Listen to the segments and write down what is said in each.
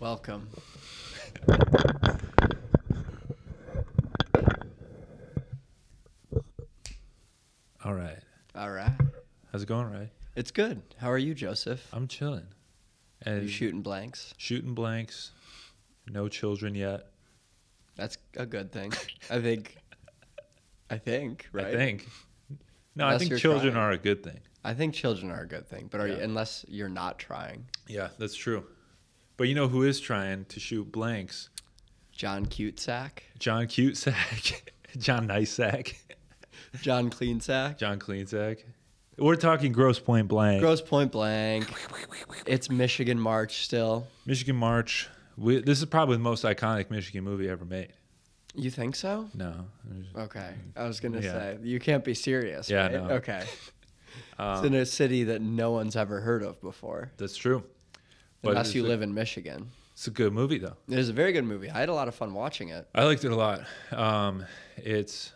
Welcome. All right. All right. How's it going, Ray? It's good. How are you, Joseph? I'm chilling. And you shooting blanks? Shooting blanks. No children yet. That's a good thing. I think, right? I think. No, unless I think children are a good thing. I think children are a good thing, but are you, unless you're not trying. Yeah, that's true. But you know who is trying to shoot blanks? John Cusack. John Cusack. John Nicesack. John Cleansack. John Cleansack. We're talking Grosse Pointe Blank. Grosse Pointe Blank. It's Michigan March still. Michigan March. This is probably the most iconic Michigan movie ever made. You think so? No. Okay. I was going to say, you can't be serious, right? No. Okay. It's in a city that no one's ever heard of before. That's true. Unless you live in Michigan. It's a good movie, though. It is a very good movie. I had a lot of fun watching it. I liked it a lot. It's...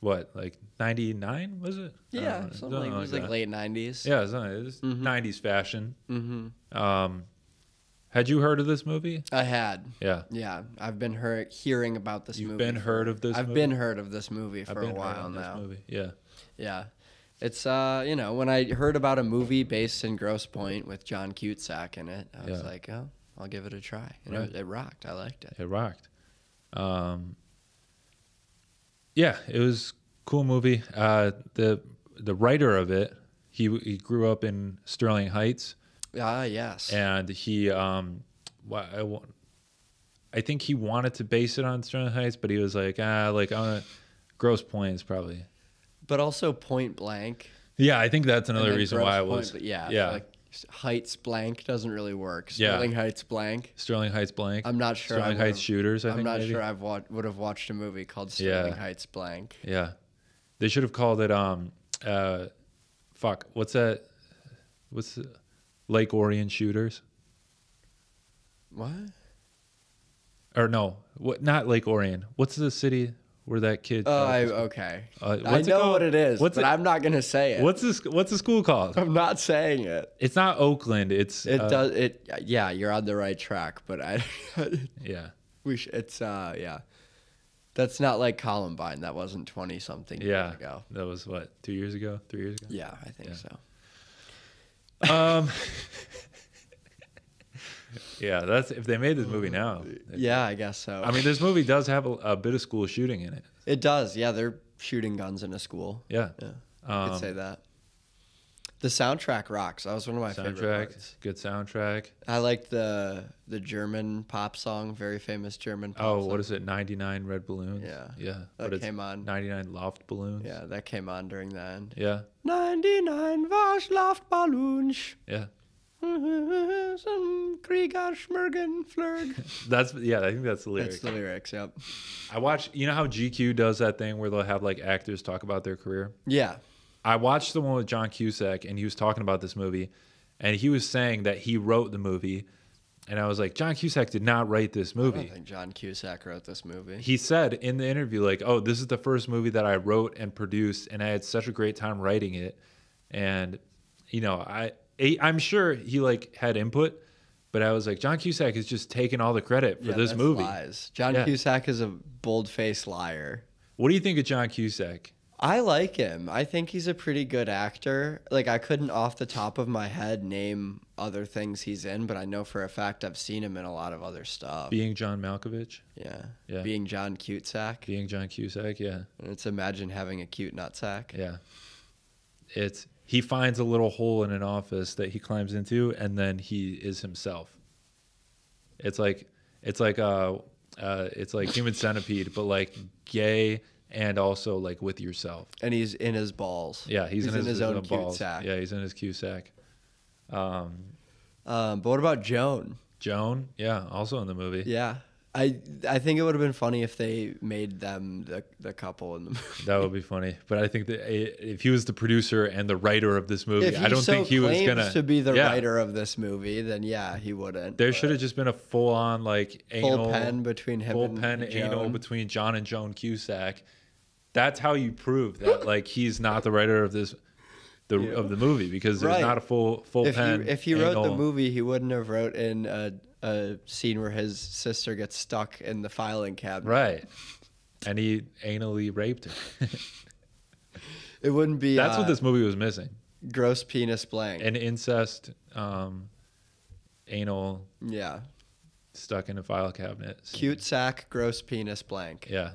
what, like 99, was it? Yeah, something like it was like late 90s. Yeah, it was 90s fashion. Had you heard of this movie? I had. Yeah. Yeah, I've been hearing about this movie. You've been heard of this movie? I've been heard of this movie for a while now. Yeah. Yeah. It's, you know, when I heard about a movie based in Grosse Pointe with John Cusack in it, I was like, oh, I'll give it a try. And it rocked. I liked it. It rocked. Yeah, it was a cool movie. The writer of it, he grew up in Sterling Heights. Ah, yes. And he, I think he wanted to base it on Sterling Heights, but he was like, Grosse Pointe is probably. But also Point Blank. Yeah, I think that's another reason why I was. Yeah. Like Heights Blank doesn't really work. Sterling Heights Blank. Sterling Heights Blank. I'm not sure. Sterling Heights Shooters, I think. I'm not sure I would have watched a movie called Sterling Heights Blank. Yeah. They should have called it, what's that? What's the Lake Orion Shooters? What? Or no, not Lake Orion. What's the city where that kid... Oh, okay. I know what it is, but I'm not going to say it. What's the school called? I'm not saying it. It's not Oakland. Yeah, you're on the right track, but I... yeah. Yeah. That's not like Columbine. That wasn't 20-something years ago. That was, what, 2 years ago? 3 years ago? Yeah, I think so. Yeah, that's if they made this movie now. Yeah, I guess so. I mean, this movie does have a bit of school shooting in it. It does. Yeah, they're shooting guns in a school. Yeah. I could say that. The soundtrack rocks. That was one of my favorite parts. Good soundtrack. I liked the German pop song, very famous German pop song. What is it? 99 Red Balloons. Yeah. That came on. 99 Luftballons. Yeah, that came on during the end. Yeah. 99 Luftballons. Yeah. Some Krieger Schmergen Flurg. I think that's the lyrics. That's the lyrics, yep. I watched, you know how GQ does that thing where they'll have like actors talk about their career? Yeah. I watched the one with John Cusack and he was talking about this movie and he was saying that he wrote the movie and I was like, John Cusack did not write this movie. I don't think John Cusack wrote this movie. He said in the interview like, oh, this is the first movie that I wrote and produced and I had such a great time writing it. And, you know, I'm sure he like had input, but I was like, John Cusack is just taking all the credit for this movie. Lies. John Cusack is a bold-faced liar. What do you think of John Cusack? I like him. I think he's a pretty good actor. Like I couldn't off the top of my head name other things he's in, but I know for a fact I've seen him in a lot of other stuff. Being John Malkovich? Yeah. Being John Cusack? Being John Cusack, yeah. And it's imagine having a cute nutsack. Yeah. It's... He finds a little hole in an office that he climbs into, and then he is himself. It's like Human Centipede, but like gay and also like with yourself. And he's in his balls. Yeah, he's in his own balls. Cusack. Yeah, he's in his Cusack. But what about Joan? Joan, yeah, also in the movie. Yeah, I think it would have been funny if they made them the couple in the movie. That would be funny. But I think that if he was the producer and the writer of this movie, I don't think he was going to be the writer of this movie, then he wouldn't. There should have just been a full-on like anal pen between him and Joan. Anal between John and Joan Cusack. That's how you prove that like he's not the writer of this. of the movie, because there's not a full pen. If he wrote the movie, he wouldn't have wrote in a scene where his sister gets stuck in the filing cabinet. Right. And he anally raped her. It wouldn't be. That's what this movie was missing. Grosse Pointe Blank. An incest, anal. Yeah. Stuck in a file cabinet. So. Cute sack, Grosse Pointe Blank. Yeah.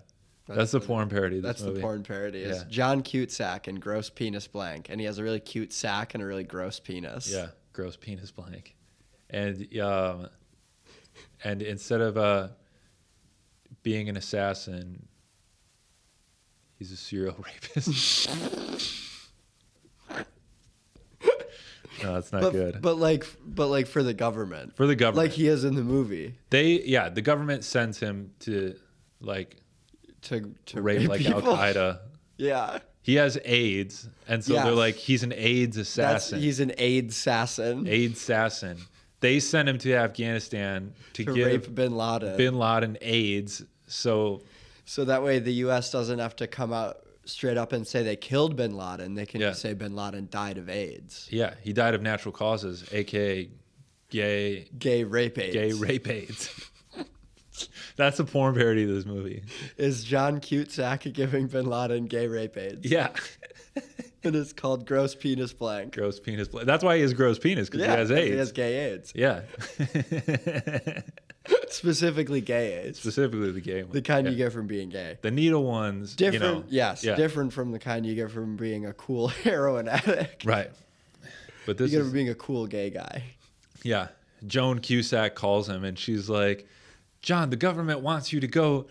That's the porn parody. That's the porn parody. It's John Cusack and Grosse Pointe Blank. And he has a really cute sack and a really gross penis. Yeah. Grosse Pointe Blank. And instead of being an assassin, he's a serial rapist. No, that's not good. But like for the government. For the government. Like he is in the movie. The government sends him to rape like Al Qaeda. Yeah. He has AIDS, and so they're like, he's an AIDS assassin. He's an AIDS assassin. AIDS assassin. They sent him to Afghanistan to give rape Bin Laden. Bin Laden AIDS. So that way the U.S. doesn't have to come out straight up and say they killed Bin Laden. They can just say Bin Laden died of AIDS. Yeah, he died of natural causes, a.k.a. Gay rape AIDS. Gay rape AIDS. That's a porn parody of this movie. Is John Cusack giving Bin Laden gay rape aids? Yeah. And it's called Grosse Pointe Blank. Grosse Pointe Blank. That's why he has gross penis, because he has AIDS. He has gay AIDS. Yeah. Specifically gay AIDS. Specifically the gay one. The kind you get from being gay. The needle ones. Different, different from the kind you get from being a cool heroin addict. Right. But this you get from being a cool gay guy. Yeah. Joan Cusack calls him, and she's like, John, the government wants you to go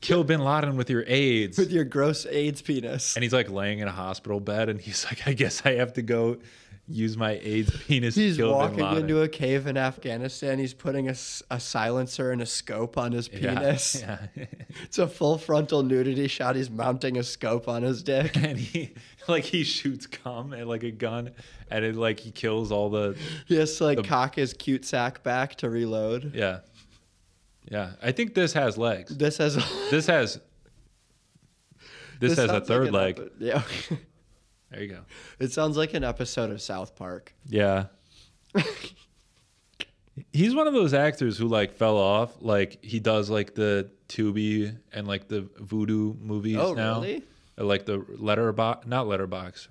kill Bin Laden with your AIDS. With your gross AIDS penis. And he's like laying in a hospital bed, and he's like, I guess I have to go use my AIDS penis to kill Bin Laden. He's walking into a cave in Afghanistan. He's putting a silencer and a scope on his penis. Yeah, yeah. It's a full frontal nudity shot. He's mounting a scope on his dick. And he shoots cum at like a gun, and he kills all the... He has to cock his cute sack back to reload. Yeah. Yeah, I think this has legs. This has a third leg. Yeah. There you go. It sounds like an episode of South Park. Yeah. He's one of those actors who fell off. He does the Tubi and the voodoo movies now. Oh, really? The Letterboxd, not Letterboxd,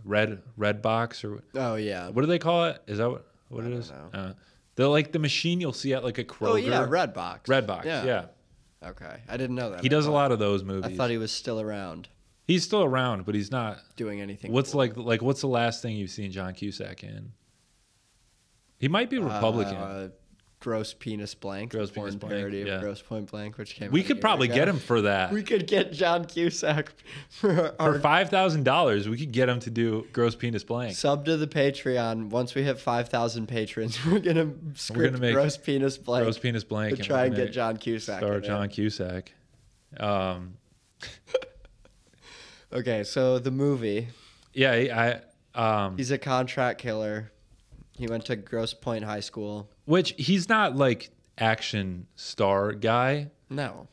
Redbox or. Oh yeah. What do they call it? Is that what it is? I don't know. They're like the machine you'll see at a Kroger. Oh, yeah, Redbox. Redbox, yeah. Okay, I didn't know that. He does a lot of those movies. I thought he was still around. He's still around, but he's not... doing anything. What's cool. What's the last thing you've seen John Cusack in? He might be Republican. Grosse Pointe Blank. Grosse Pointe Blank, parody of Grosse Pointe Blank, which came We could probably get him for that. We could get John Cusack for... for $5,000, we could get him to do Grosse Pointe Blank. Sub to the Patreon. Once we hit 5,000 patrons, we're going to script Grosse Pointe Blank. Grosse Pointe Blank. To try and get John Cusack. Star John Cusack. Okay, so the movie. Yeah, he's a contract killer. He went to Grosse Pointe High School. Which he's not action star guy. No.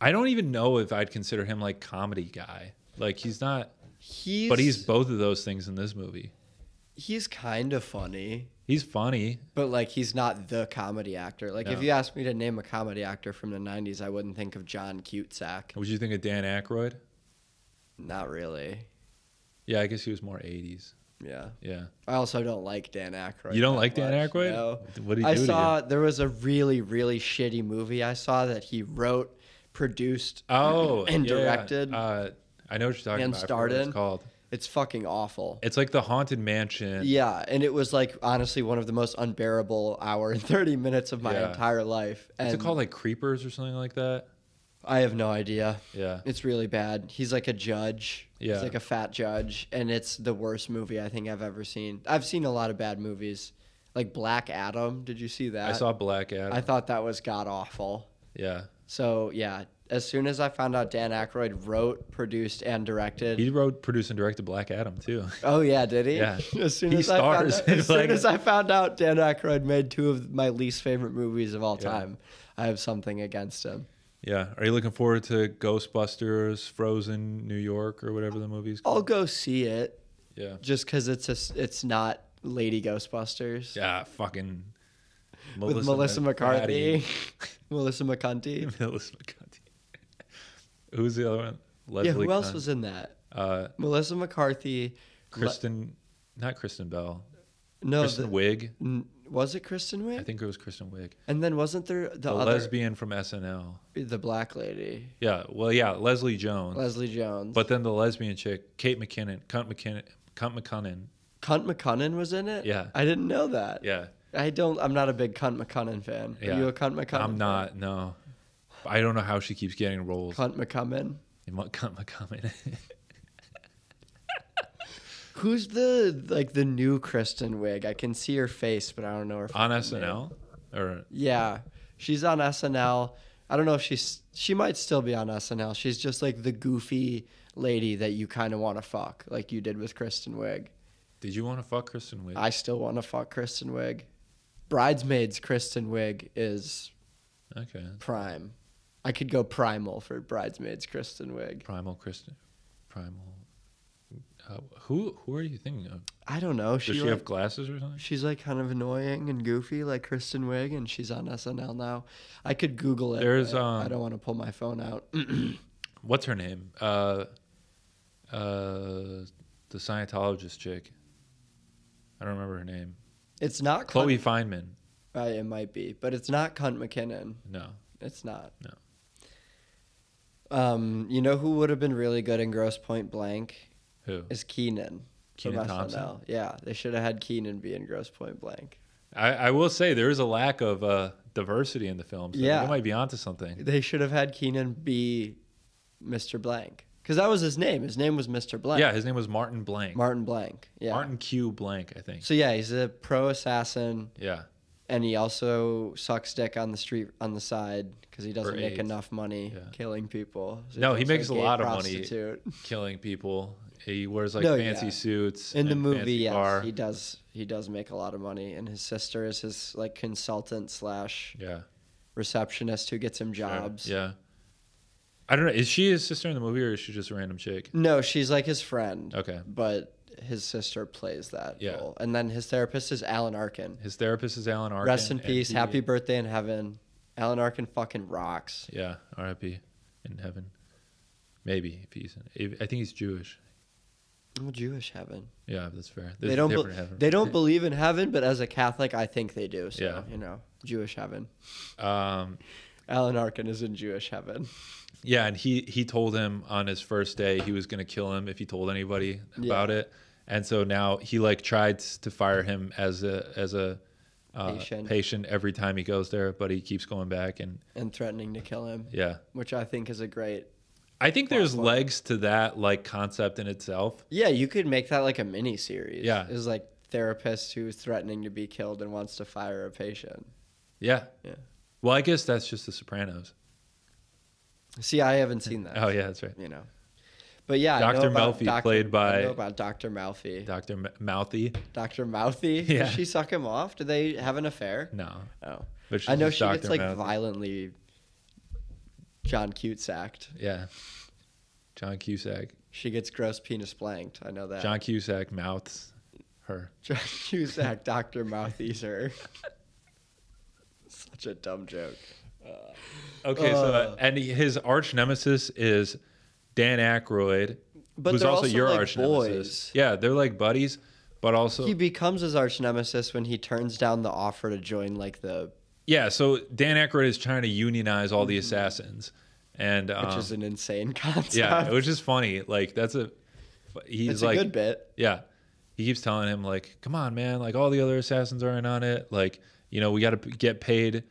I don't even know if I'd consider him comedy guy. He's not. But he's both of those things in this movie. He's kind of funny. He's funny. But he's not the comedy actor. No. If you asked me to name a comedy actor from the 90s, I wouldn't think of John Cusack. Would you think of Dan Aykroyd? Not really. Yeah, I guess he was more 80s. Yeah. Yeah. I also don't like Dan Aykroyd. You don't like Dan Aykroyd? No. What did he do? I saw there was a really, really shitty movie I saw that he wrote, produced, and directed. I know what you're talking about. And starred in. What it's called. It's fucking awful. It's The Haunted Mansion. Yeah, and it was honestly one of the most unbearable hour and 30 minutes of my entire life. And is it called Creepers or something like that? I have no idea. Yeah. It's really bad. He's a judge. Yeah. He's a fat judge. And it's the worst movie I think I've ever seen. I've seen a lot of bad movies. Black Adam. Did you see that? I saw Black Adam. I thought that was god awful. Yeah. So, yeah. As soon as I found out Dan Aykroyd wrote, produced, and directed. He wrote, produced, and directed Black Adam, too. Oh, yeah. Did he? Yeah. As soon as I found out Dan Aykroyd made two of my least favorite movies of all time, I have something against him. Yeah. Are you looking forward to Ghostbusters, Frozen, New York, or whatever the movie's called? I'll go see it. Yeah. Just because it's not Lady Ghostbusters. Yeah, fucking. Melissa with Melissa McCarthy. Melissa McCarthy. Melissa McCarthy. Who's the other one? Leslie Who else was in that? Melissa McCarthy. Not Kristen Bell. No. Kristen Wiig. Was it Kristen Wiig? I think it was Kristen Wiig. And then wasn't there the other lesbian from SNL? The black lady. Yeah. Well, yeah, Leslie Jones. Leslie Jones. But then the lesbian chick, Kate McKinnon, Cunt McKinnon. Cunt McKinnon was in it? Yeah. I didn't know that. Yeah. I'm not a big Cunt McKinnon fan. Yeah. Are you a Cunt McKinnon fan? I'm not, no. I don't know how she keeps getting roles. Cunt McKinnon. Cunt McKinnon. Who's the new Kristen Wiig? I can see her face, but I don't know her. On SNL? Name. Or yeah, she's on SNL. I don't know if she might still be on SNL. She's just like the goofy lady that you kind of want to fuck, like you did with Kristen Wiig. Did you want to fuck Kristen Wiig? I still want to fuck Kristen Wiig. Bridesmaid's Kristen Wiig is prime. I could go primal for Bridesmaid's Kristen Wiig. Primal. Who are you thinking of? I don't know. Does she have glasses or something? She's like kind of annoying and goofy, like Kristen Wiig, and she's on SNL now. I could Google it. I don't want to pull my phone out. What's her name? The Scientologist chick. I don't remember her name. It's not Chloe Fineman. It might be, but it's not Cunt McKinnon. No, it's not. No. You know who would have been really good in Grosse Pointe Blank? Who? Is Kenan Thompson. SNL. Yeah, they should have had Kenan be in Grosse Pointe Blank. I will say there is a lack of diversity in the film, so yeah, they might be onto something. They should have had Kenan be Mr. Blank, because that was his name. His name was Mr. Blank. Yeah, his name was Martin Blank. Martin Blank, yeah. Martin Q. Blank, I think. So yeah, he's a pro-assassin. Yeah. And he also sucks dick on the street, on the side, because he doesn't make enough money killing people. So no, he makes a lot of money killing people. He wears fancy suits. In the movie, yes, he does. He does make a lot of money, and his sister is his consultant / receptionist who gets him jobs. Sure. Yeah, I don't know. Is she his sister in the movie, or is she just a random chick? No, she's his friend. Okay, but his sister plays that role, and then his therapist is Alan Arkin. Rest in peace. Happy birthday in heaven. Alan Arkin fucking rocks. Yeah, R.I.P. in heaven. Maybe if I think he's Jewish. Jewish heaven. Yeah, that's fair. They don't believe in heaven, but as a Catholic, I think they do. So, Jewish heaven. Alan Arkin is in Jewish heaven. Yeah, and he told him on his first day he was going to kill him if he told anybody about it. And so now he tried to fire him as a patient every time he goes there, but he keeps going back and threatening to kill him. Yeah. Which I think is there's legs to that concept in itself. Yeah, you could make that a mini series. Yeah, it's therapist who's threatening to be killed and wants to fire a patient. Yeah. Yeah. Well, I guess that's just The Sopranos. See, I haven't seen that. Oh yeah, that's right. You know, but yeah, Dr. Mouthy played by. I know about Dr. Mouthy. Dr. Mouthy. Dr. Mouthy. Yeah. Did she suck him off? Did they have an affair? No. Oh. But I know she gets violently. John Cusacked. Yeah. John Cusack. She gets gross penis blanked. I know that. John Cusack mouths her. John Cusack, Dr. Mouthies her. Such a dumb joke. And his arch nemesis is Dan Aykroyd, but who's also your arch nemesis. Yeah, they're buddies, but also... He becomes his arch nemesis when he turns down the offer to join the... Yeah, so Dan Aykroyd is trying to unionize all the assassins, and which is an insane concept. Yeah, which is funny. It's a good bit. Yeah, he keeps telling him "Come on, man! All the other assassins aren't on it. We got to get paid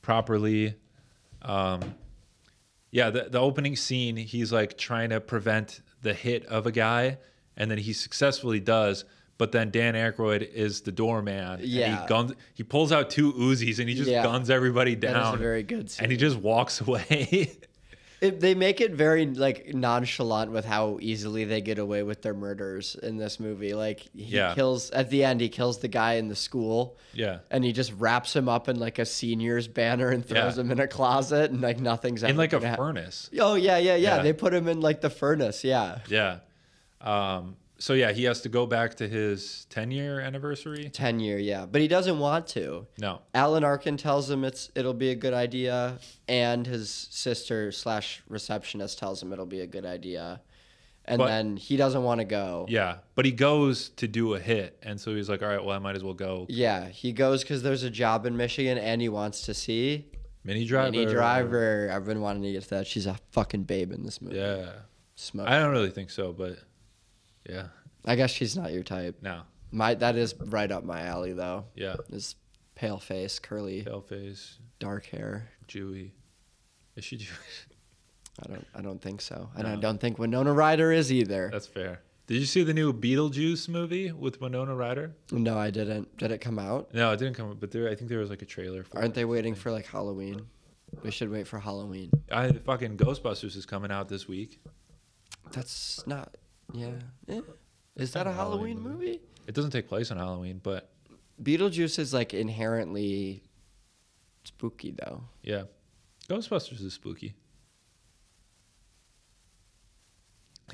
properly." The opening scene, he's trying to prevent the hit of a guy, and then he successfully does. But then Dan Aykroyd is the doorman. Yeah. And he pulls out 2 Uzis and he just guns everybody down. That is a very good scene. And he just walks away. They make it very nonchalant with how easily they get away with their murders in this movie. He kills the guy in the school. Yeah. And he just wraps him up in a senior's banner and throws him in a closet and nothing's happening. In a furnace. Oh yeah. They put him in the furnace. Yeah. Yeah. So yeah, he has to go back to his 10-year anniversary. 10-year, yeah, but he doesn't want to. No. Alan Arkin tells him it'll be a good idea, and his sister / receptionist tells him it'll be a good idea, and then he doesn't want to go. Yeah, but he goes to do a hit, and so he's like, all right, well, I might as well go. Yeah, he goes because there's a job in Michigan, and he wants to see Minnie Driver. Minnie Driver. I've been wanting to get to that. She's a fucking babe in this movie. Yeah. Smoke. I don't really think so, but. Yeah, I guess she's not your type. No, that is right up my alley though. Yeah, this pale face, curly, dark hair, Jewy. Is she Jewish? I don't think so, and no. I don't think Winona Ryder is either. That's fair. Did you see the new Beetlejuice movie with Winona Ryder? No, I didn't. Did it come out? No, it didn't come out. But I think there was like a trailer for. Aren't they waiting for like Halloween? We should wait for Halloween. Fucking Ghostbusters is coming out this week. That's not. Yeah. Is that a Halloween movie? It doesn't take place on Halloween, but Beetlejuice is like inherently spooky though. Yeah. Ghostbusters is spooky.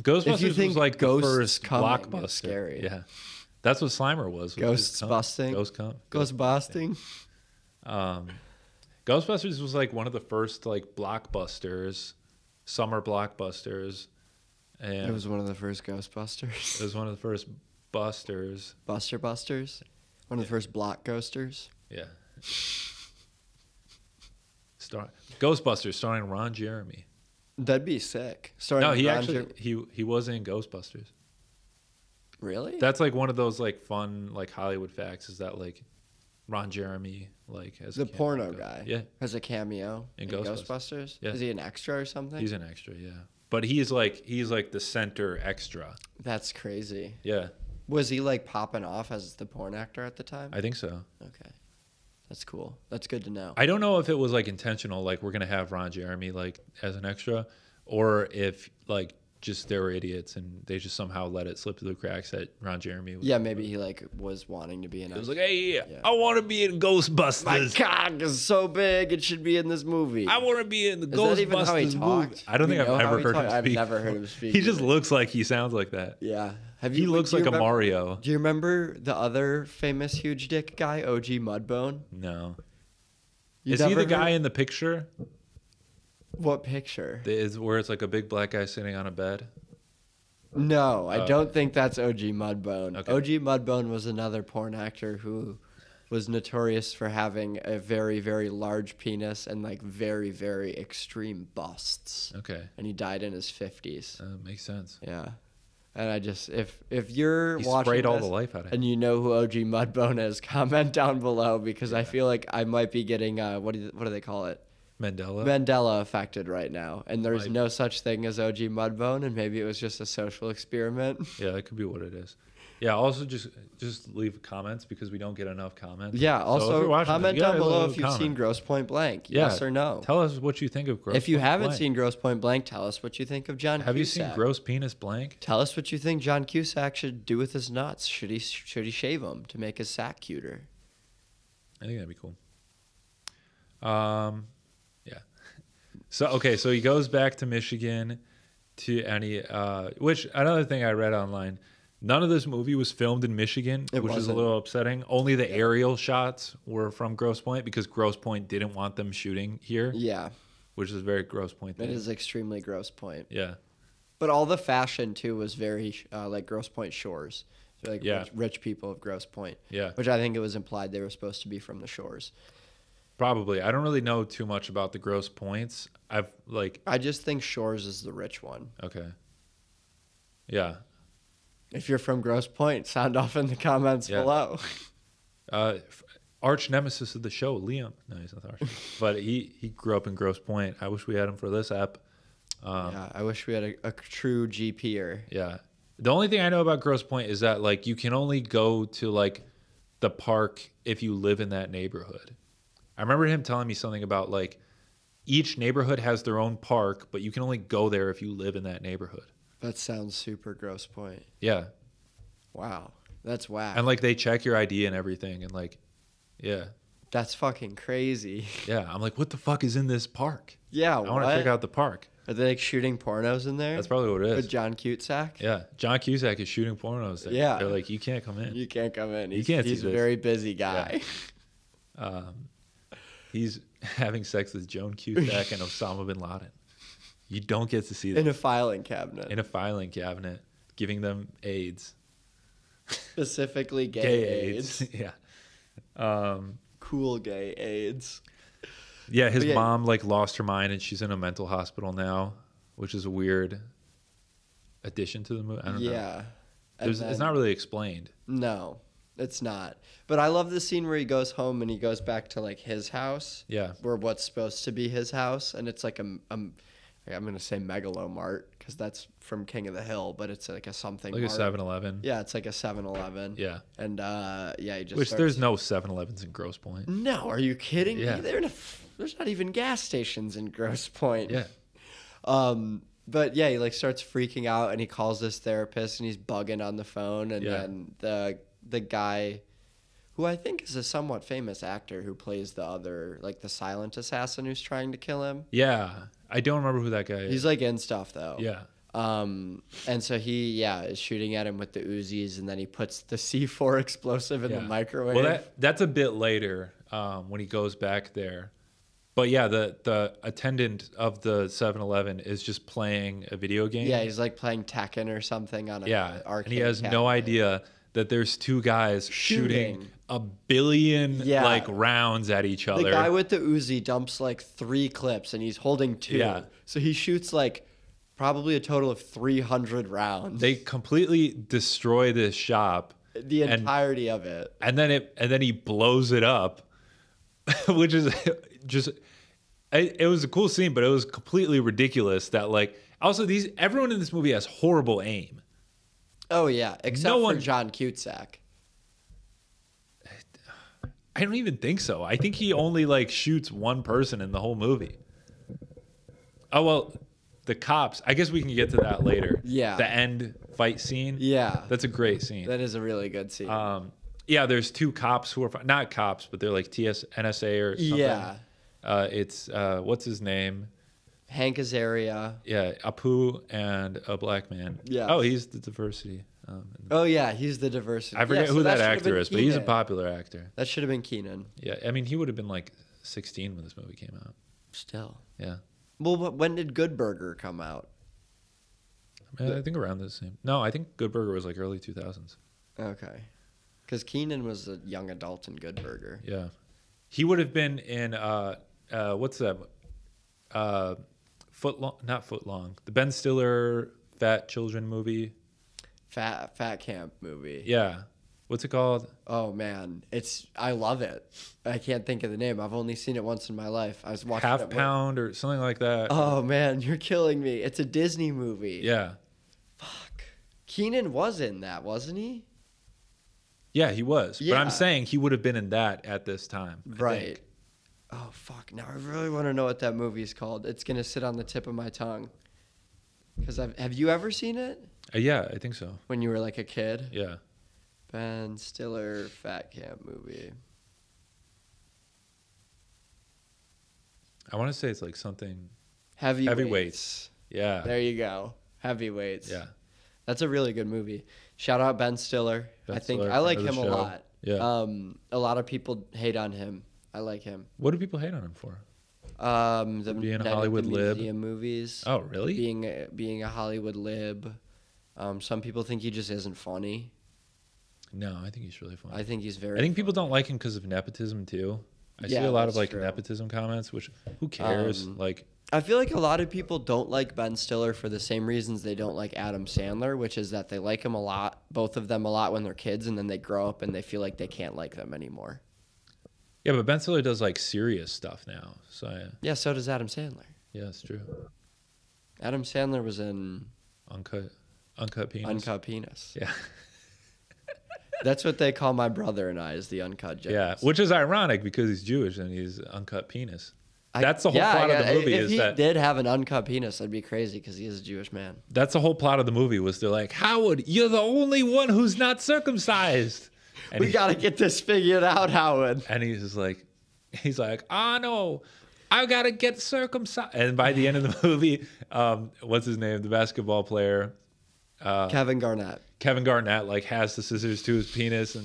Ghostbusters was like the first blockbuster. Scary. Yeah. That's what Slimer was. Ghost busting. Ghost busting. Ghostbusters was like one of the first like blockbusters, summer blockbusters. And it was one of the first Ghostbusters. It was one of the first busters. Buster busters? One of the first block ghosters? Yeah. Ghostbusters starring Ron Jeremy. That'd be sick. No, he was in Ghostbusters. Really? That's like one of those like fun like Hollywood facts is that like Ron Jeremy like as the porno guy. Yeah. Has a cameo in Ghostbusters? Yeah. Is he an extra or something? He's an extra, yeah. But he's like the center extra. That's crazy. Yeah. Was he like popping off as the porn actor at the time? I think so. Okay. That's cool. That's good to know. I don't know if it was like intentional, like we're gonna have Ron Jeremy like as an extra, or if like just they were idiots and they just somehow let it slip through the cracks that Ron Jeremy was. Yeah, maybe he like was wanting to be an extra. He was like, hey, yeah. I want to be in Ghostbusters. My cock is so big, it should be in this movie. I want to be in the Ghostbusters. Is that even how he talked? I don't think I've ever heard him speak. I've never heard him speak. He just looks like he sounds like that. Yeah. He looks like a Mario. Do you remember the other famous huge dick guy, OG Mudbone? No. Is he the guy in the picture? What picture? Where it's like a big black guy sitting on a bed? No, I don't think that's OG Mudbone. Okay. OG Mudbone was another porn actor who was notorious for having a very, very large penis and like very, very extreme busts. Okay. And he died in his 50s. Makes sense. Yeah. And I just, if you're watching this all the life out of and you know who OG Mudbone is, comment down below because I feel like I might be getting, what do they call it? Mandela affected right now, and there's no such thing as OG Mudbone, and maybe it was just a social experiment. Yeah, that could be what it is. Yeah, also just leave comments because we don't get enough comments. Yeah, also comment down below if you've seen Grosse Pointe Blank, yes or no. Tell us what you think of Grosse Pointe Blank. If you haven't seen Grosse Pointe Blank, tell us what you think of John Cusack. Have you seen Gross Penis Blank? Tell us what you think John Cusack should do with his nuts. Should he shave them to make his sack cuter? I think that'd be cool. So, okay, so he goes back to Michigan which another thing I read online, none of this movie was filmed in Michigan, which is a little upsetting. Only the aerial shots were from Grosse Pointe because Grosse Pointe didn't want them shooting here. Yeah. Which is a very Grosse Pointe thing. It is extremely Grosse Pointe. Yeah. But all the fashion, too, was very like Grosse Pointe shores. So like rich people of Grosse Pointe. Yeah. Which I think it was implied they were supposed to be from the shores. Probably. I don't really know too much about the Grosse Pointes. I just think Shores is the rich one. Okay. Yeah. If you're from Grosse Pointe, sound off in the comments below. Arch nemesis of the show, Liam. No, he's not the arch. But he grew up in Grosse Pointe. I wish we had him for this app. I wish we had a true GPer. Yeah. The only thing I know about Grosse Pointe is that like you can only go to like the park if you live in that neighborhood. I remember him telling me something about like each neighborhood has their own park, but you can only go there if you live in that neighborhood. That sounds super Grosse Pointe. Yeah. Wow. That's whack. And like they check your ID and everything and like, yeah. That's fucking crazy. Yeah. I'm like, what the fuck is in this park? Yeah. I want to check out the park. Are they like shooting pornos in there? That's probably what it is. With John Cusack? Yeah. John Cusack is shooting pornos there. Yeah. They're like, you can't come in. You can't come in. He's a very busy guy. Yeah. He's having sex with Joan Cusack and Osama bin Laden. You don't get to see that. In a filing cabinet. In a filing cabinet. Giving them AIDS. Specifically gay AIDS. Yeah. Cool gay AIDS. Yeah, his mom like lost her mind and she's in a mental hospital now, which is a weird addition to the movie. I don't know. Yeah. It's not really explained. No, it's not. But I love the scene where he goes home and he goes back to like his house. Yeah. Where what's supposed to be his house. And it's like I'm going to say Megalomart because that's from King of the Hill, but it's like a something. Like a 7-Eleven. Yeah, it's like a 7-Eleven. Yeah. And yeah, you just. Which there's no 7-Elevens in Grosse Pointe. No, are you kidding? Yeah. There's not even gas stations in Grosse Pointe. Yeah. But yeah, he like starts freaking out and he calls this therapist and he's bugging on the phone. And then the guy, who I think is a somewhat famous actor who plays the other, like the silent assassin who's trying to kill him. Yeah. I don't remember who that guy is. He's like in stuff though. Yeah. And so he, is shooting at him with the Uzis and then he puts the C4 explosive in the microwave. Well, that's a bit later when he goes back there. But yeah, the attendant of the 7-Eleven is just playing a video game. Yeah, he's like playing Tekken or something on an arcade. And he has no idea that there's two guys shooting a billion like rounds at each other. The guy with the Uzi dumps like 3 clips and he's holding 2. Yeah. So he shoots like probably a total of 300 rounds. They completely destroy this shop. The entirety of it. And then he blows it up, which is just it was a cool scene, but it was completely ridiculous that like also everyone in this movie has horrible aim. Oh yeah, except for John Cusack. I don't even think so. I think he only like shoots one person in the whole movie. Oh well, the cops. I guess we can get to that later. Yeah. The end fight scene. Yeah. That's a great scene. That is a really good scene. Yeah, there's 2 cops who are not cops, but they're like NSA or something. Yeah. It's what's his name? Hank Azaria. Yeah, Apu and a black man. Yeah. Oh, he's the diversity. He's the diversity. I forget who that actor is, but he's a popular actor. That should have been Kenan. Yeah, I mean, he would have been like 16 when this movie came out. Still. Yeah. Well, when did Good Burger come out? I think around the same. No, I think Good Burger was like early 2000s. Okay. Because Kenan was a young adult in Good Burger. Yeah. He would have been in, what's that? Not Footlong. The Ben Stiller Fat Children movie. Fat Camp movie. Yeah. What's it called? Oh, man. I love it. I can't think of the name. I've only seen it once in my life. I was watching Half Pound or something like that. Oh, man. You're killing me. It's a Disney movie. Yeah. Fuck. Kenan was in that, wasn't he? Yeah, he was. Yeah. But I'm saying he would have been in that at this time. Right. Oh, fuck. Now I really want to know what that movie is called. It's going to sit on the tip of my tongue. Because have you ever seen it? Yeah, I think so. When you were like a kid? Yeah. Ben Stiller Fat Camp movie. I want to say it's like something... Heavyweights. Yeah. There you go. Heavyweights. Yeah. That's a really good movie. Shout out Ben Stiller. I like him a lot. Yeah. A lot of people hate on him. I like him. What do people hate on him for? Being a Hollywood lib. Movies. Oh, really? Being a Hollywood lib. Some people think he just isn't funny. No, I think he's really funny. I think he's very. I think people don't like him because of nepotism too. I see a lot of like nepotism comments, which who cares? I feel like a lot of people don't like Ben Stiller for the same reasons they don't like Adam Sandler, which is that they like him a lot, both of them a lot when they're kids, and then they grow up and they feel like they can't like them anymore. Yeah, but Ben Stiller does like serious stuff now. Yeah, so does Adam Sandler. Yeah, that's true. Adam Sandler was in Uncut Penis. Uncut Penis. Yeah. That's what they call my brother and I, is the Uncut Gems. Yeah, which is ironic because he's Jewish and he's Uncut Penis. That's the whole plot of the movie. If he did have an uncut penis, that'd be crazy because he is a Jewish man. That's the whole plot of the movie was they're like, Howard, you're the only one who's not circumcised. And we got to get this figured out, Howard. And he's like, I know. I gotta get circumcised. And by the end of the movie, what's his name? The basketball player, Kevin Garnett. Kevin Garnett like has the scissors to his penis,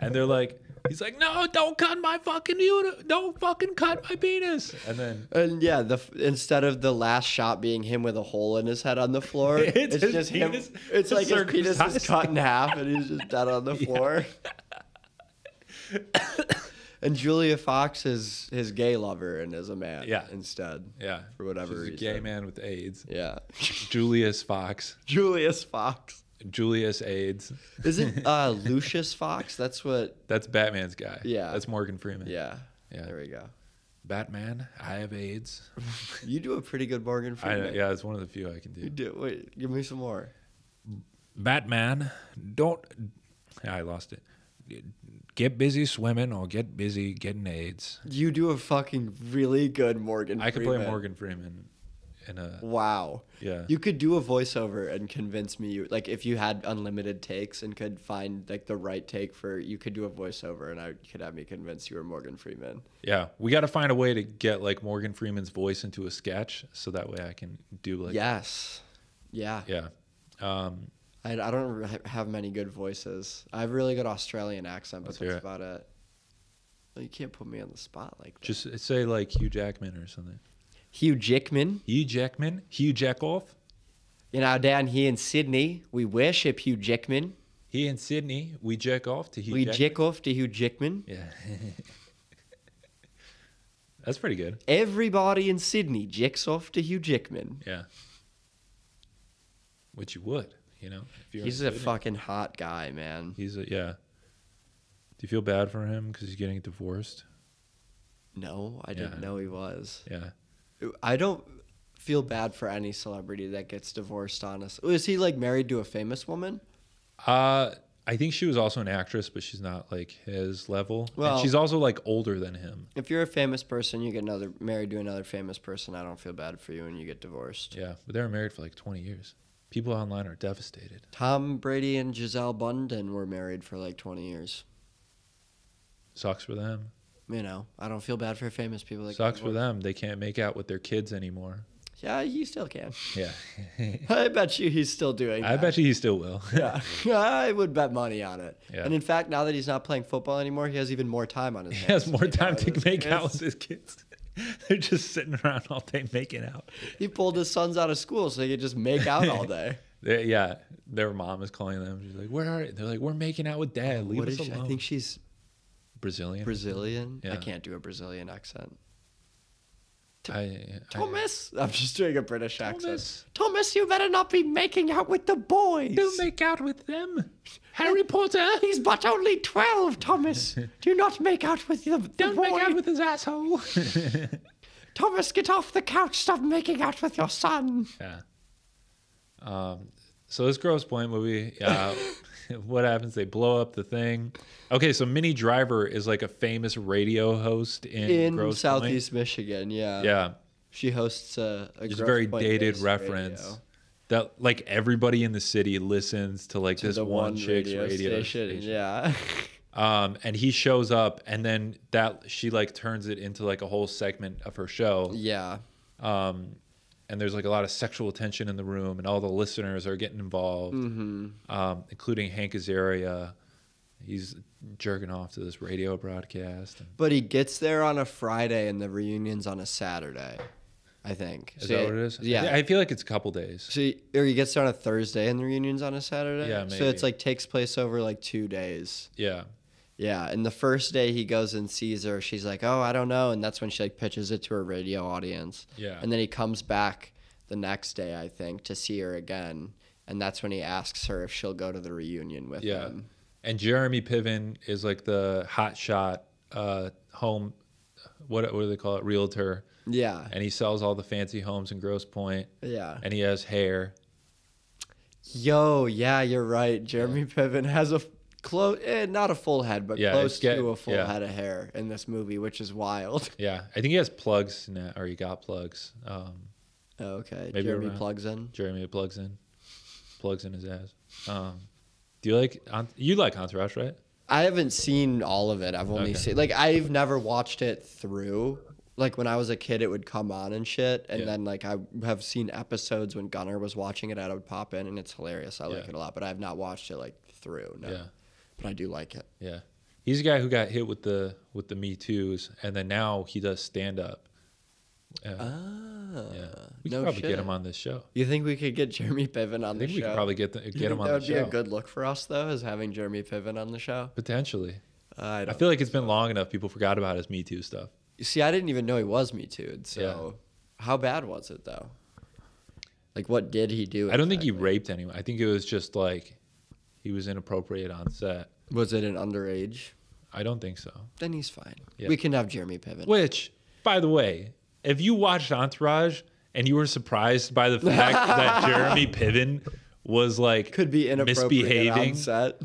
and they're like, he's like, no, don't cut my fucking uterus, don't fucking cut my penis. And then, and yeah, the instead of the last shot being him with a hole in his head on the floor, it's just him. It's like his penis is cut in half, and he's just dead on the floor. And Julia Fox is his gay lover and is a man instead. Yeah. For whatever reason. She's a gay man with AIDS. Yeah. Julius Fox. Julius Fox. Julius AIDS. Isn't Lucius Fox? That's what... That's Batman's guy. Yeah. That's Morgan Freeman. Yeah. Yeah. There we go. Batman, I have AIDS. You do a pretty good Morgan Freeman. Yeah, it's one of the few I can do. You do. Wait, give me some more. Batman, don't... I lost it. Get busy swimming or get busy getting AIDS. You do a fucking really good Morgan Freeman. I could play Morgan Freeman in a... Wow. Yeah. You could do a voiceover and convince me you... Like, if you had unlimited takes and could find, like, the right take for... You could do a voiceover and I could have me convince you were Morgan Freeman. Yeah. We got to find a way to get, like, Morgan Freeman's voice into a sketch so that way I can do, like... Yes. Yeah. Yeah. I don't have many good voices. I have a really good Australian accent, but that's about it. Well, you can't put me on the spot like that. Just say like Hugh Jackman or something. Hugh Jackman. Hugh Jackman. Hugh Jackoff. You know, down here in Sydney, we worship Hugh Jackman. Here in Sydney, we jack off to Hugh Jackman. We jack off to Hugh Jackman. Yeah. That's pretty good. Everybody in Sydney jacks off to Hugh Jackman. Yeah. Which you would. You know, if you're he's a fucking hot guy, man. He's a, yeah. Do you feel bad for him because he's getting divorced? No, I didn't know he was. Yeah. I don't feel bad for any celebrity that gets divorced, honestly. Is he like married to a famous woman? I think she was also an actress, but she's not like his level. Well, and she's also like older than him. If you're a famous person, you get married to another famous person. I don't feel bad for you when you get divorced. Yeah, but they were married for like 20 years. People online are devastated. Tom Brady and Gisele Bundchen were married for like 20 years. Sucks for them. You know, I don't feel bad for famous people. That sucks for them. They can't make out with their kids anymore. Yeah, you still can. Yeah. I bet you he's still doing that. I bet you he still will. Yeah. I would bet money on it. Yeah. And in fact, now that he's not playing football anymore, he has even more time on his hands. He has more time to make out with his kids. They're just sitting around all day making out. He pulled his sons out of school so they could just make out all day. Yeah. Their mom is calling them. She's like, where are you? They're like, we're making out with dad. Leave us alone. I think she's Brazilian. Brazilian? Yeah. I can't do a Brazilian accent. Thomas? I'm just doing a British accent. Thomas, you better not be making out with the boys. Don't make out with them. Harry Potter? He's but only 12, Thomas. Do not make out with the Don't boy. Make out with his asshole. Thomas, get off the couch. Stop making out with your son. Yeah. So this Grosse Pointe movie, what happens? They blow up the thing. Okay, so Minnie Driver is like a famous radio host in Grosse Southeast Pointe. Michigan. Yeah. Yeah. She hosts a just very dated reference radio. That like everybody in the city listens to like to this one chick's radio station. Yeah. And he shows up, and then that she like turns it into like a whole segment of her show. Yeah. And there's like a lot of sexual tension in the room, and all the listeners are getting involved, including Hank Azaria. He's jerking off to this radio broadcast. But he gets there on a Friday, and the reunion's on a Saturday, I think. Is that what it is? Yeah. I feel like it's a couple days. See, or he gets there on a Thursday, and the reunion's on a Saturday. Yeah, maybe. So it's like takes place over like 2 days. Yeah. Yeah, and the first day he goes and sees her, she's like, oh, I don't know. And that's when she like pitches it to her radio audience. Yeah. And then he comes back the next day, I think, to see her again. And that's when he asks her if she'll go to the reunion with him. And Jeremy Piven is like the hotshot home, what do they call it, realtor. Yeah. And he sells all the fancy homes in Grosse Pointe. Yeah. And he has hair. Yo, yeah, you're right. Jeremy Piven has a... Close, not a full head, but close to a full head of hair in this movie, which is wild. Yeah, I think he has plugs now, or he got plugs. Okay, maybe Jeremy plugs in. Jeremy plugs in his ass. Do you like Entourage, right? I haven't seen all of it. I've only seen, like, I've never watched it through like when I was a kid, it would come on and shit. And then like I have seen episodes when Gunnar was watching it, I would pop in and it's hilarious. I like it a lot, but I have not watched it like through. No. Yeah. But I do like it. Yeah. He's a guy who got hit with the Me Too's, and then now he does stand up. We could probably get him on this show. You think we could get Jeremy Piven on the show? I think we could probably get him on the show. That would be a good look for us, though, is having Jeremy Piven on the show. Potentially. I feel like it's been long enough. People forgot about his Me Too stuff. You see, I didn't even know he was Me Too'd. So how bad was it, though? Like, what did he do? I don't think he raped anyone. I think it was just like he was inappropriate on set. Was it an underage? I don't think so. Then he's fine. Yeah. We can have Jeremy Piven. Which, by the way, if you watched Entourage and you were surprised by the fact that Jeremy Piven was like could be inappropriate misbehaving on set,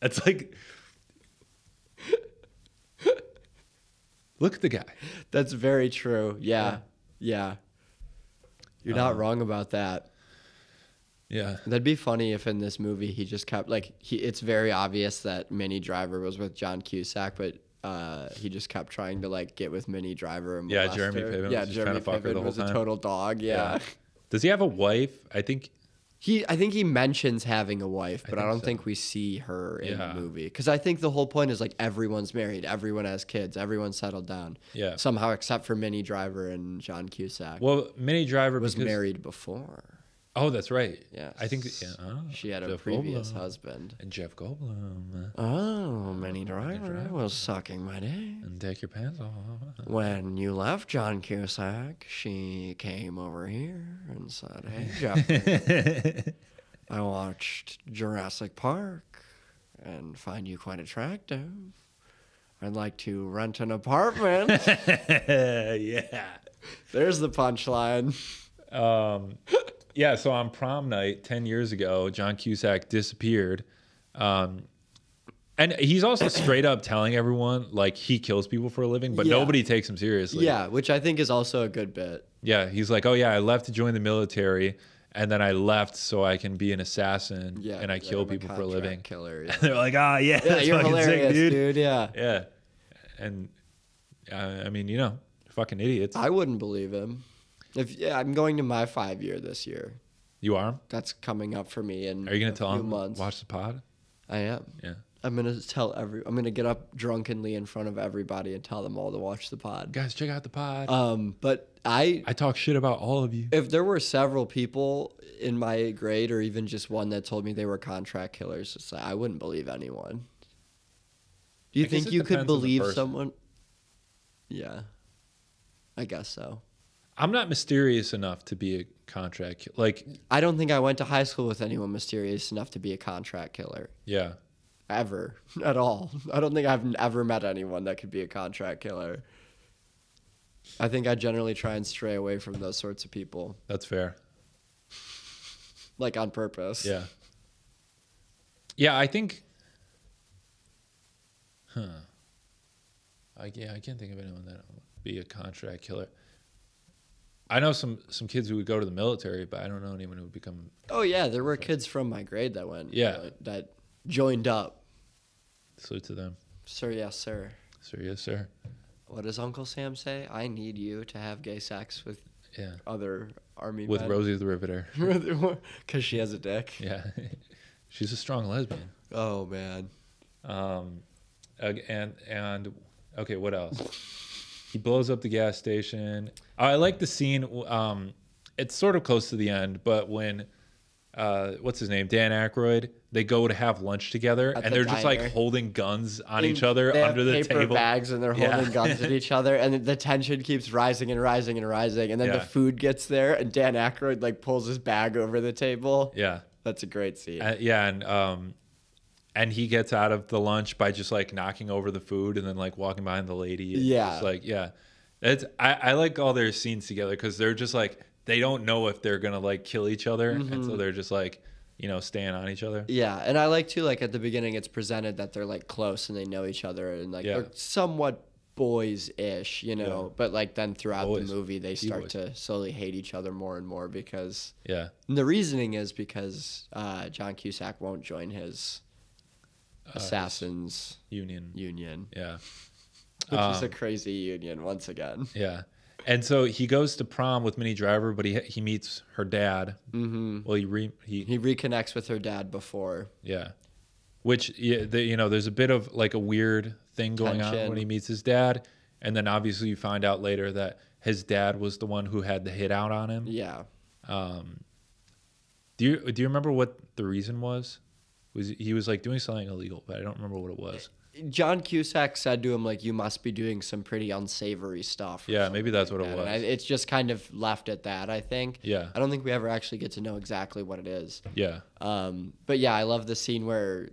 that's like, look at the guy. That's very true. Yeah, yeah. You're not wrong about that. Yeah, that'd be funny if in this movie he just kept like it's very obvious that Minnie Driver was with John Cusack, but he just kept trying to like get with Minnie Driver and molest Jeremy her. Piven. Yeah, was just Jeremy Piven her the whole was time. A total dog. Yeah. Does he have a wife? I think he mentions having a wife, but I don't think we see her in the movie because I think the whole point is like everyone's married, everyone has kids, everyone's settled down. Yeah. Somehow, except for Minnie Driver and John Cusack. Well, Minnie Driver was married before. Oh, that's right. Yeah, I think she had a previous husband. And Jeff Goldblum. Oh, Minnie Driver was sucking my dick. And take your pants off. When you left John Cusack, she came over here and said, "Hey, Jeff, I watched Jurassic Park and find you quite attractive. I'd like to rent an apartment." Yeah. There's the punchline. Yeah, so on prom night 10 years ago, John Cusack disappeared. And he's also straight up telling everyone, like, he kills people for a living, but nobody takes him seriously. Yeah, which I think is also a good bit. Yeah, he's like, "Oh, yeah, I left to join the military, and then I left so I can be an assassin, and I kill people for a living." Killer, yeah. And they're like, "Oh, yeah, that's you're fucking hilarious, sick, dude. Yeah. Yeah. And, I mean, you know, fucking idiots. I wouldn't believe him. I'm going to my 5-year this year. You are? That's coming up for me in Are you gonna tell him? Months. Watch the pod? I am. Yeah. I'm gonna get up drunkenly in front of everybody and tell them all to watch the pod. Guys, check out the pod. But I talk shit about all of you. If there were several people in my grade or even just one that told me they were contract killers, it's like I wouldn't believe anyone. Do you think you could believe someone? Yeah. I guess so. I'm not mysterious enough to be a contract killer. Like, I don't think I went to high school with anyone mysterious enough to be a contract killer. Yeah. Ever. At all. I don't think I've ever met anyone that could be a contract killer. I think I generally try and stray away from those sorts of people. That's fair. Like, on purpose. Yeah. Yeah, I think... I can't think of anyone that would be a contract killer. I know some kids who would go to the military, but I don't know anyone who would become... Oh, yeah. There were kids from my grade that went... Yeah. That joined up. Salute to them. Sir, yes, sir. Sir, yes, sir. What does Uncle Sam say? I need you to have gay sex with other army men. With Rosie the Riveter. Because she has a dick. Yeah. She's a strong lesbian. Oh, man. Okay, what else? He blows up the gas station. I like the scene. It's sort of close to the end, but when, what's his name? Dan Aykroyd, they go to have lunch together and they're just like holding guns on each other under the table. Paper bags and they're holding guns at each other. And the tension keeps rising and rising and rising. And then the food gets there and Dan Aykroyd like pulls his bag over the table. Yeah. That's a great scene. And he gets out of the lunch by just like knocking over the food and then like walking behind the lady. And just like, I like all their scenes together because they're just like, they don't know if they're going to like kill each other. And so they're just like, you know, staying on each other. Yeah. And I like too, like at the beginning, it's presented that they're like close and they know each other and like they're somewhat boys-ish, you know, but like then throughout the movie, they start to slowly hate each other more and more because and the reasoning is because John Cusack won't join his assassins union. Which is a crazy union once again. Yeah. And so he goes to prom with Minnie Driver, but he meets her dad. Mm-hmm. Well, he reconnects with her dad before. Yeah. Which, you know, there's a bit of like a weird thing going on when he meets his dad. And then obviously you find out later that his dad was the one who had the hit out on him. Yeah. Do you remember what the reason was? He was like doing something illegal, but I don't remember what it was. John Cusack said to him, like, you must be doing some pretty unsavory stuff. Yeah, maybe that's what it was. And it's just kind of left at that, I think. Yeah. I don't think we ever actually get to know exactly what it is. Yeah. But yeah, I love the scene where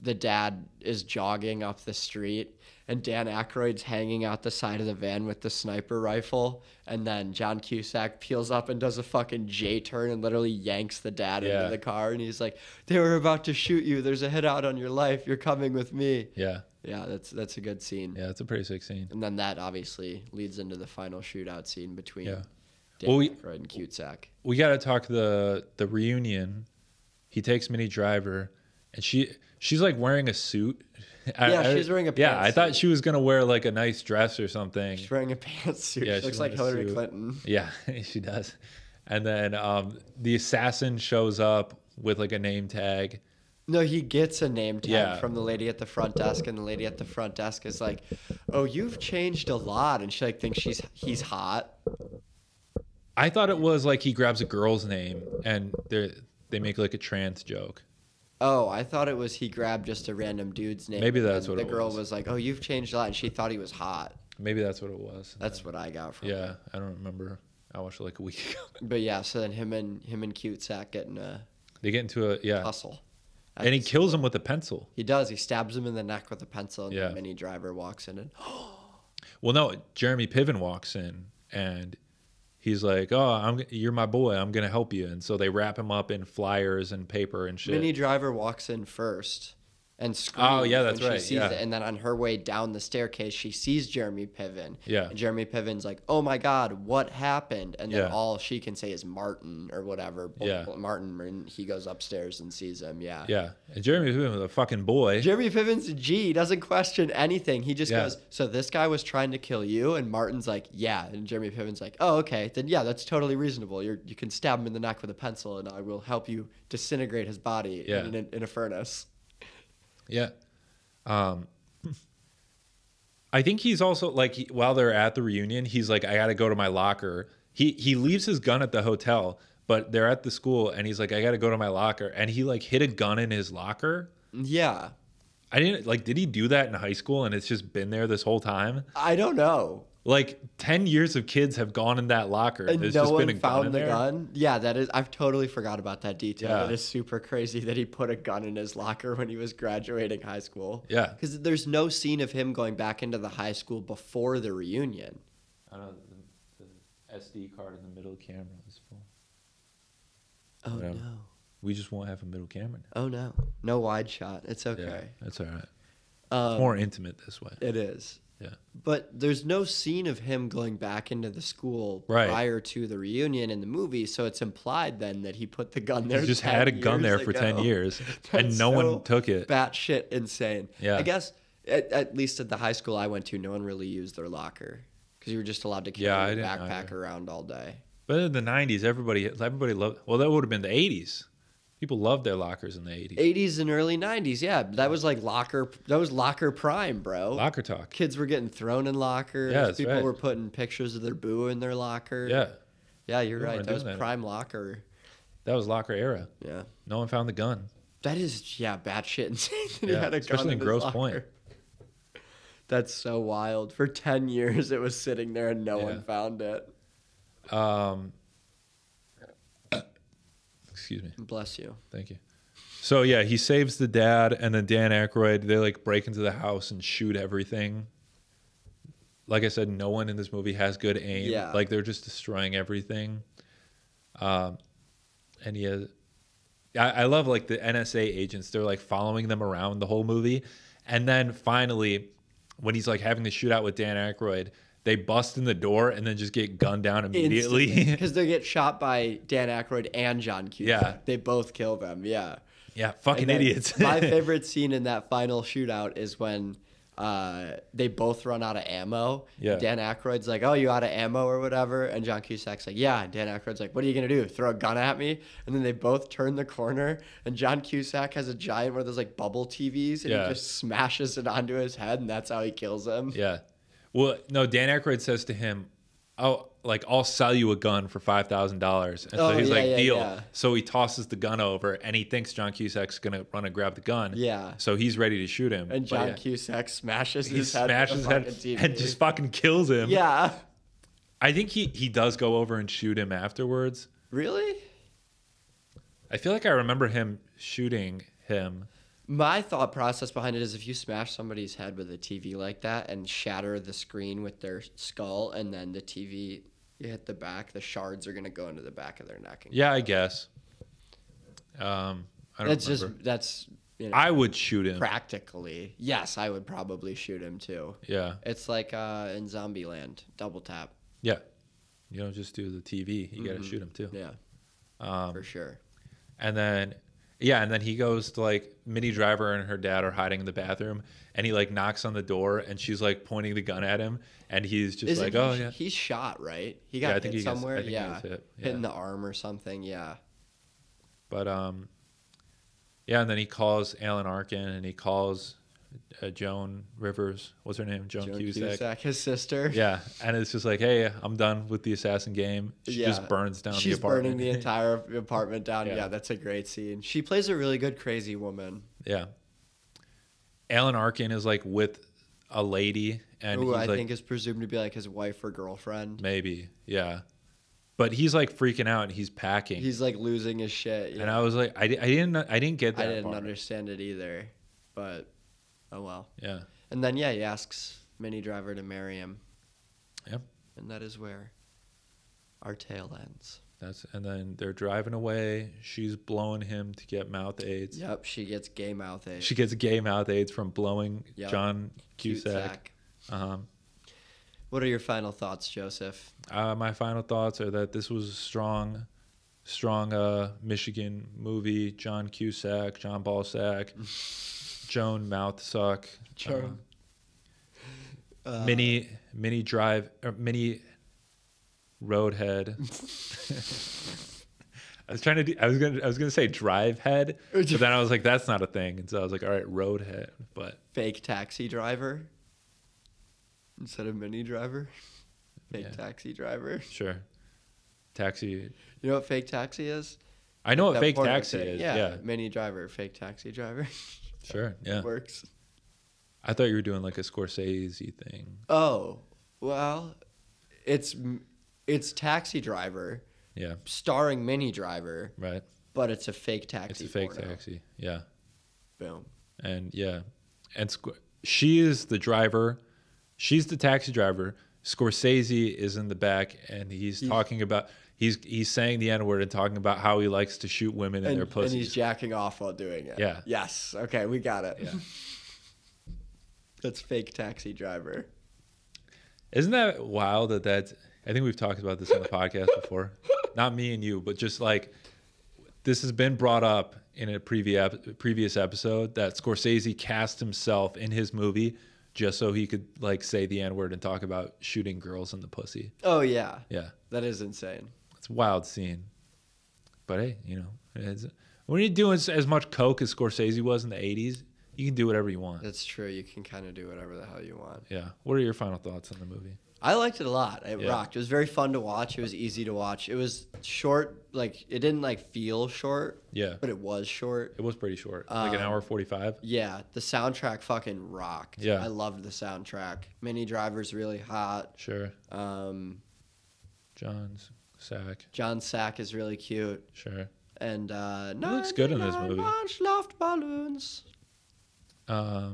the dad is jogging up the street and Dan Aykroyd's hanging out the side of the van with the sniper rifle. And then John Cusack peels up and does a fucking J-turn and literally yanks the dad into the car. And he's like, they were about to shoot you. There's a hit out on your life. You're coming with me. Yeah. Yeah, that's a good scene. Yeah, that's a pretty sick scene. And then that obviously leads into the final shootout scene between Dan Aykroyd and Cusack. We got to talk the reunion. He takes Minnie Driver and she's like wearing a suit. She's wearing a pantsuit. Yeah, I thought she was going to wear like a nice dress or something. She's wearing a pantsuit. Yeah, she looks like Hillary Clinton. Yeah, she does. And then the assassin shows up with like a name tag. No, he gets a name tag from the lady at the front desk, and the lady at the front desk is like, "Oh, you've changed a lot," and she like thinks he's hot. I thought it was like he grabs a girl's name, and they make like a trans joke. Oh, I thought it was he grabbed just a random dude's name. Maybe that's what it was. The girl was like, "Oh, you've changed a lot," and she thought he was hot. Maybe that's what it was. That's what I got from it. Yeah, I don't remember. I watched it like a week ago. But yeah, so then him and Cusack get into a tussle. And he kills him with a pencil. He does. He stabs him in the neck with a pencil, and then Minnie Driver walks in. Well, no, Jeremy Piven walks in, and he's like, "Oh, you're my boy. I'm going to help you." And so they wrap him up in flyers and paper and shit. Minnie Driver walks in first and screams. Oh, yeah, that's right. She sees it. And then on her way down the staircase, she sees Jeremy Piven. Yeah. And Jeremy Piven's like, "Oh, my God, what happened?" And then all she can say is Martin or whatever. Martin. And he goes upstairs and sees him. Yeah. Yeah. And Jeremy Piven was a fucking boy. Jeremy Piven's a G. He doesn't question anything. He just goes, "So this guy was trying to kill you?" And Martin's like, "Yeah." And Jeremy Piven's like, "Oh, okay. Then, yeah, that's totally reasonable. You can stab him in the neck with a pencil, and I will help you disintegrate his body in a furnace." Yeah. I think he's also like, while they're at the reunion, he's like, "I got to go to my locker." He leaves his gun at the hotel, but they're at the school, and he's like, "I got to go to my locker." And he like hid a gun in his locker. Yeah. I didn't like, did he do that in high school and it's just been there this whole time? I don't know. Like 10 years of kids have gone in that locker. And there's no one found the gun. Yeah, that is. I've totally forgot about that detail. Yeah. It is super crazy that he put a gun in his locker when he was graduating high school. Yeah. Because there's no scene of him going back into the high school before the reunion. I don't know. The SD card in the middle camera is full. Oh, whatever. No. We just won't have a middle camera now. Oh, no. No wide shot. It's okay. Yeah, that's all right. It's more intimate this way. It is. Yeah. But there's no scene of him going back into the school prior to the reunion in the movie, so it's implied then that he put the gun there. He just had a gun there for 10 years, and no one took it. Batshit insane. Yeah. I guess, at least at the high school I went to, no one really used their locker because you were just allowed to carry a backpack around all day. But in the 90s, everybody loved... Well, that would have been the 80s. People loved their lockers in the 80s. 80s and early 90s, yeah. That was like locker. That was locker prime, bro. Locker talk. Kids were getting thrown in lockers. Yeah, that's People were putting pictures of their boo in their locker. Yeah. Yeah, you're right. That was prime locker. That was locker era. Yeah. No one found the gun. That is, batshit insane. He had a gun in Grosse Pointe. That's so wild. For 10 years, it was sitting there and no one found it. Excuse me. Bless you. Thank you. So yeah, he saves the dad, and then Dan Aykroyd, they like break into the house and shoot everything. Like I said, no one in this movie has good aim. Yeah. Like they're just destroying everything. And he has, I love like the NSA agents. They're like following them around the whole movie. And then finally, when he's like having the shootout with Dan Aykroyd, they bust in the door and then just get gunned down immediately. Because they get shot by Dan Aykroyd and John Cusack. Yeah. They both kill them. Yeah. Yeah, fucking idiots. My favorite scene in that final shootout is when They both run out of ammo. Yeah. Dan Aykroyd's like, "Oh, you out of ammo or whatever?" And John Cusack's like, "Yeah." And Dan Aykroyd's like, "What are you gonna do? Throw a gun at me?" And then they both turn the corner, and John Cusack has a giant one of those like bubble TVs, and he just smashes it onto his head, and that's how he kills him. Yeah. Well, no, Dan Aykroyd says to him, "Oh, like I'll sell you a gun for $5,000." And so he's like, "Deal." Yeah. So he tosses the gun over, and he thinks John Cusack's gonna run and grab the gun. Yeah. So he's ready to shoot him. And John Cusack smashes his head. He smashes his head and just fucking kills him. Yeah. I think he does go over and shoot him afterwards. Really? I feel like I remember him shooting him. My thought process behind it is if you smash somebody's head with a TV like that and shatter the screen with their skull, and then the TV, you hit the back, the shards are going to go into the back of their neck. And I guess. I don't remember. That's, you know, I would shoot him. Practically. Yes, I would probably shoot him too. Yeah. It's like in Zombieland, double tap. Yeah. You don't just do the TV. You got to shoot him too. Yeah. For sure. And then... yeah, and then he goes to, like, Minnie Driver and her dad are hiding in the bathroom, and he, like, knocks on the door, and she's, like, pointing the gun at him, and he's just like, oh, yeah. He's shot, right? He got hit somewhere? Yeah, hit in the arm or something, yeah. But, yeah, and then he calls Alan Arkin, and he calls Joan Rivers. What's her name? Joan Cusack. Cusack, his sister. Yeah, and it's just like, hey, I'm done with the assassin game. She just burns down the apartment. She's burning the entire apartment down. Yeah, that's a great scene. She plays a really good crazy woman. Yeah. Alan Arkin is like with a lady, and who I think is presumed to be like his wife or girlfriend. Maybe, yeah. But he's like freaking out, and he's packing. He's like losing his shit. Yeah. And I was like, I didn't get that. I didn't understand it either, but. Oh, well. Yeah. And then, yeah, he asks Minnie Driver to marry him. Yep. And that is where our tale ends. And then they're driving away. She's blowing him to get mouth aids. Yep, she gets gay mouth aids. She gets gay mouth aids from blowing John Cusack. What are your final thoughts, Joseph? My final thoughts are that this was a strong Michigan movie. John Cusack, John Ballsack. Joan Mouthsuck, Minnie Drive, or Minnie Roadhead. I was gonna say Drivehead, but then I was like, that's not a thing, and so I was like, all right, Roadhead, but fake Taxi Driver instead of Minnie Driver, fake Taxi Driver. Sure, Taxi. You know what fake Taxi is? I know what fake Taxi is. Yeah, Minnie Driver, fake Taxi Driver. Sure, yeah. It works. I thought you were doing like a Scorsese thing. Oh, well, it's Taxi Driver. Yeah. Starring Minnie Driver. Right. But it's a fake taxi. It's a fake taxi, yeah. Boom. And yeah. And she is the driver. She's the taxi driver. Scorsese is in the back, and he's talking about... He's saying the N-word and talking about how he likes to shoot women in their pussies. And he's jacking off while doing it. Yeah. Yes. Okay, we got it. Yeah. That's fake Taxi Driver. Isn't that wild that that's... I think we've talked about this on the podcast before. Not me and you, but just like... This has been brought up in a previous episode that Scorsese cast himself in his movie just so he could like say the N-word and talk about shooting girls in the pussy. Oh, yeah. Yeah. That is insane. Wild scene, but hey, you know, when you're doing as much coke as Scorsese was in the 80s, you can do whatever you want. That's true. You can kind of do whatever the hell you want. Yeah. What are your final thoughts on the movie? I liked it a lot. It rocked. It was very fun to watch. It was easy to watch. It was short. Like, it didn't like feel short. Yeah. But it was short. It was pretty short. Like an hour 45. Yeah. The soundtrack fucking rocked. Yeah. I loved the soundtrack. Minnie Driver's really hot. Sure. John Sack is really cute. Sure. And he looks good in this movie. 99 Luftballons. I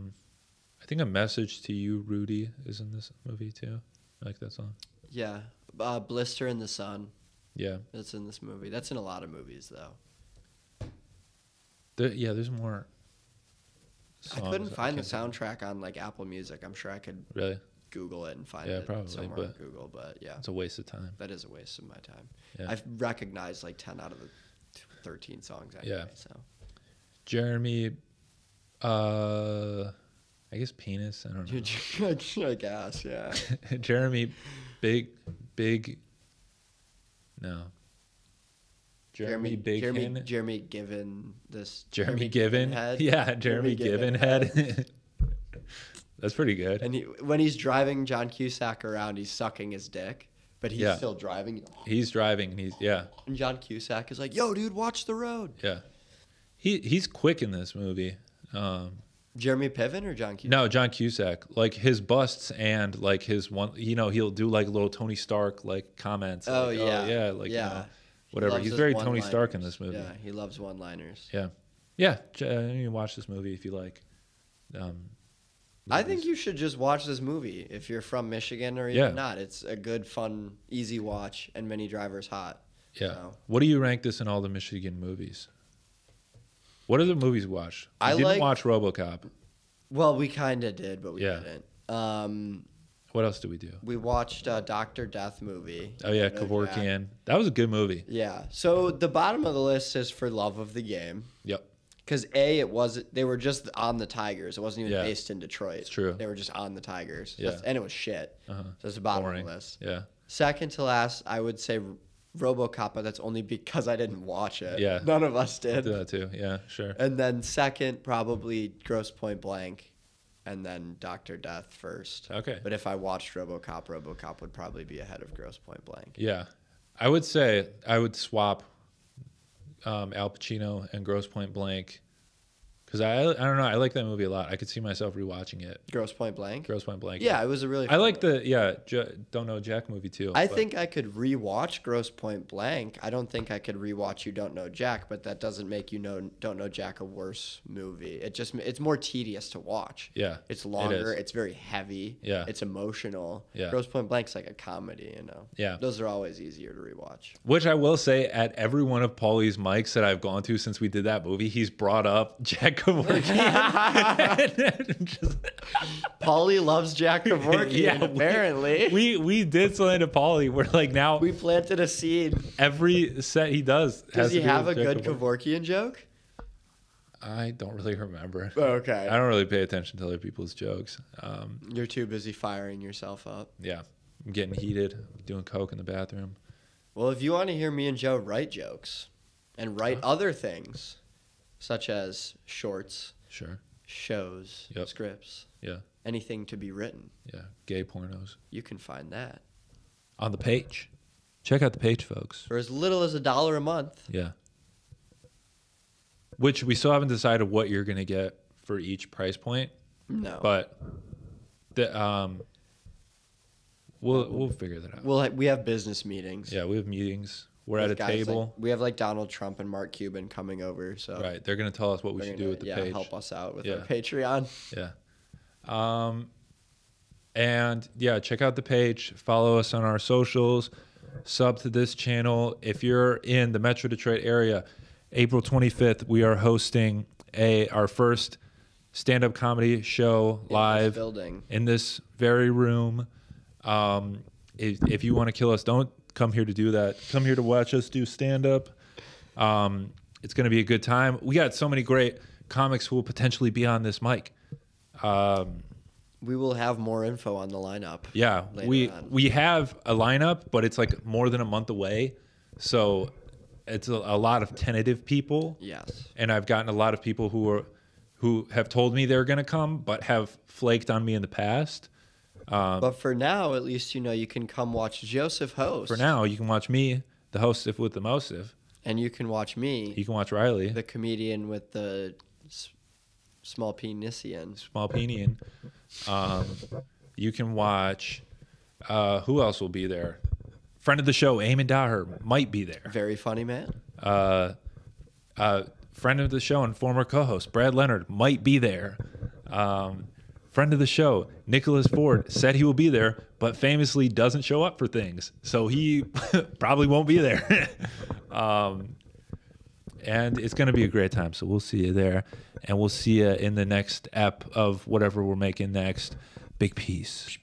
think A Message to You, Rudy, is in this movie too. I like that song. Yeah. Blister in the Sun. Yeah. That's in this movie. That's in a lot of movies though. There's more songs. I couldn't find the soundtrack on like Apple Music. I'm sure I could really Google it and find it probably, somewhere on Google, but yeah. It's a waste of time. That is a waste of my time. Yeah. I've recognized like 10 out of the 13 songs anyway, so. Jeremy I guess penis. I don't know. I guess, yeah. Jeremy, big. No. Jeremy Given head. Yeah, Jeremy Given head. That's pretty good. And he, when he's driving John Cusack around, he's sucking his dick, but he's still driving. He's driving, and he's And John Cusack is like, "Yo, dude, watch the road." Yeah, he's quick in this movie. Jeremy Piven or John Cusack? No, John Cusack. Like his busts and like his one. You know, he'll do like little Tony Stark like comments. Oh like, yeah, oh, yeah, like You know, whatever. He's very Tony Stark in this movie. Yeah, he loves one-liners. Yeah, yeah. You can watch this movie if you like. I think you should just watch this movie if you're from Michigan or even not. It's a good, fun, easy watch, and Minnie Driver's hot. Yeah. So. What do you rank this in all the Michigan movies? What are the movies you watch? I didn't watch RoboCop. Well, we kind of did, but we didn't. What else did we do? We watched a Dr. Death movie. Oh, yeah, Kevorkian. That was a good movie. Yeah. So the bottom of the list is For Love of the Game. Yep. Because it wasn't. They were just on the Tigers. It wasn't even based in Detroit. It's true. They were just on the Tigers. Yeah. And it was shit. So that's the bottom of the list. Yeah. Second to last, I would say RoboCop, but that's only because I didn't watch it. Yeah. None of us did. I did that too. Yeah. Sure. And then second, probably Grosse Pointe Blank, and then Dr. Death first. Okay. But if I watched RoboCop, RoboCop would probably be ahead of Grosse Pointe Blank. Yeah, I would say I would swap. Al Pacino and Grosse Pointe Blank, because I don't know, I like that movie a lot. I could see myself rewatching it. Grosse Pointe Blank. Yeah, it was a really. I like the Don't Know Jack movie too. I think I could rewatch Grosse Pointe Blank. I don't think I could rewatch You Don't Know Jack, but that doesn't make Don't Know Jack a worse movie. It's more tedious to watch. Yeah, it's longer. It's very heavy. Yeah, it's emotional. Yeah, Grosse Pointe Blank's like a comedy, you know. Yeah, those are always easier to rewatch. Which I will say, at every one of Paulie's mics that I've gone to since we did that movie, he's brought up Jack. Paulie loves Jack Kevorkian. Yeah, apparently we did something to Paulie. We're like, now we planted a seed. Every set he does. Does he have a good Kevorkian joke? I don't really remember. Okay. I don't really pay attention to other people's jokes. You're too busy firing yourself up. Yeah, I'm getting heated, doing coke in the bathroom. Well, if you want to hear me and Joe write jokes and write other things. Such as shorts, shows, scripts, anything to be written. Yeah, gay pornos. You can find that. On the page. Check out the page, folks. For as little as $1 a month. Yeah. Which we still haven't decided what you're going to get for each price point. No. But the, we'll figure that out. We have business meetings. Yeah, we have meetings. We're at a table. Like, we have like Donald Trump and Mark Cuban coming over. So right, they're gonna tell us what we should do with the page. Help us out with our Patreon. Yeah, and yeah, check out the page. Follow us on our socials. Sub to this channel. If you're in the Metro Detroit area, April 25th, we are hosting our first stand-up comedy show live in this building, in this very room. If you want to kill us, don't. Come here to do that. Come here to watch us do stand-up. It's going to be a good time. We got so many great comics who will potentially be on this mic. We will have more info on the lineup. Yeah, we have a lineup, but it's like more than a month away. So it's a lot of tentative people. Yes. And I've gotten a lot of people who have told me they're going to come but have flaked on me in the past. But for now, at least, you know, you can come watch Joseph host. For now, you can watch me, the hostif with the mostif. And you can watch me. You can watch Riley. The comedian with the small penisian. Small penian. You can watch, who else will be there? Friend of the show, Eamon Daher, might be there. Very funny man. Friend of the show and former co-host, Brad Leonard, might be there. Friend of the show, Nicholas Ford, said he will be there, but famously doesn't show up for things. So he probably won't be there. And it's going to be a great time. So we'll see you there. And we'll see you in the next ep of whatever we're making next. Big peace.